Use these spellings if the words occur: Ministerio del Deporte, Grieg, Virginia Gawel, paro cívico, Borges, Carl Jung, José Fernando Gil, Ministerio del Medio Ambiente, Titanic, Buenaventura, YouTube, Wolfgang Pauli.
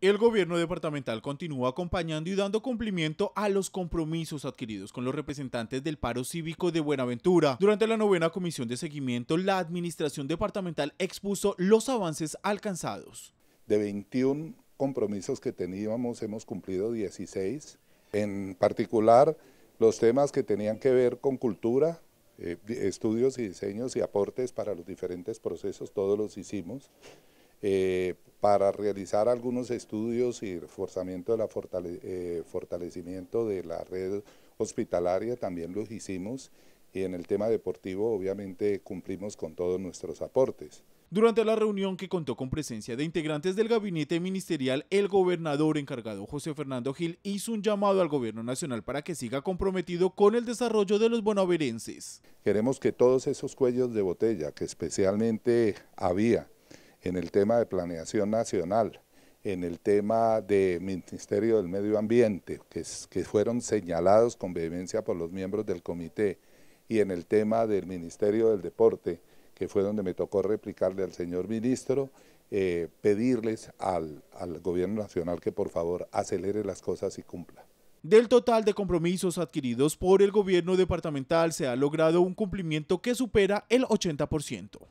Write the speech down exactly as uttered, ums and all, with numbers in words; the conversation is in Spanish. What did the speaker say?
El gobierno departamental continúa acompañando y dando cumplimiento a los compromisos adquiridos con los representantes del paro cívico de Buenaventura. Durante la novena comisión de seguimiento, la administración departamental expuso los avances alcanzados. De veintiún compromisos que teníamos, hemos cumplido dieciséis. En particular, los temas que tenían que ver con cultura, eh, estudios y diseños y aportes para los diferentes procesos, todos los hicimos. Eh, para realizar algunos estudios y reforzamiento de la fortale eh, fortalecimiento de la red hospitalaria también los hicimos, y en el tema deportivo obviamente cumplimos con todos nuestros aportes. Durante la reunión, que contó con presencia de integrantes del gabinete ministerial, el gobernador encargado José Fernando Gil hizo un llamado al gobierno nacional para que siga comprometido con el desarrollo de los bonaverenses. Queremos que todos esos cuellos de botella que especialmente había en el tema de planeación nacional, en el tema del Ministerio del Medio Ambiente, que, es, que fueron señalados con vehemencia por los miembros del comité, y en el tema del Ministerio del Deporte, que fue donde me tocó replicarle al señor ministro, eh, pedirles al, al gobierno nacional que por favor acelere las cosas y cumpla. Del total de compromisos adquiridos por el gobierno departamental se ha logrado un cumplimiento que supera el ochenta por ciento.